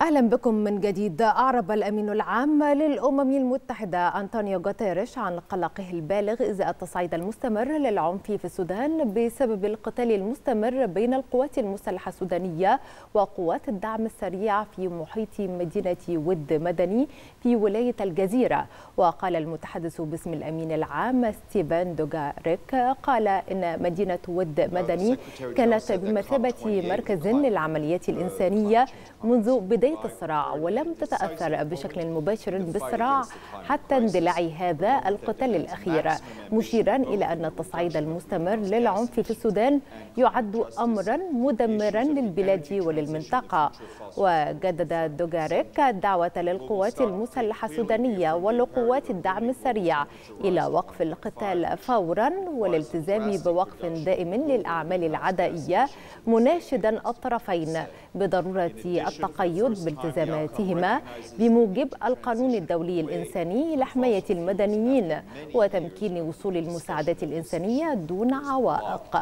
أهلا بكم من جديد. أعرب الأمين العام للأمم المتحدة أنطونيو غوتيريش عن قلقه البالغ إزاء التصعيد المستمر للعنف في السودان بسبب القتال المستمر بين القوات المسلحة السودانية وقوات الدعم السريع في محيط مدينة ود مدني في ولاية الجزيرة. وقال المتحدث باسم الأمين العام ستيفان دوغاريك قال إن مدينة ود مدني كانت بمثابة مركز للعمليات الإنسانية منذ بداية الصراع ولم تتأثر بشكل مباشر بالصراع حتى اندلاع هذا القتال الأخير، مشيرا إلى أن التصعيد المستمر للعنف في السودان يعد أمرا مدمرا للبلاد وللمنطقة. وجدد دوغاريك الدعوة للقوات المسلحة السودانية ولقوات الدعم السريع إلى وقف القتال فورا والالتزام بوقف دائم للأعمال العدائية، مناشدا الطرفين بضرورة التقيد بالتزاماتهما بموجب القانون الدولي الإنساني لحماية المدنيين وتمكين وصول المساعدات الإنسانية دون عوائق.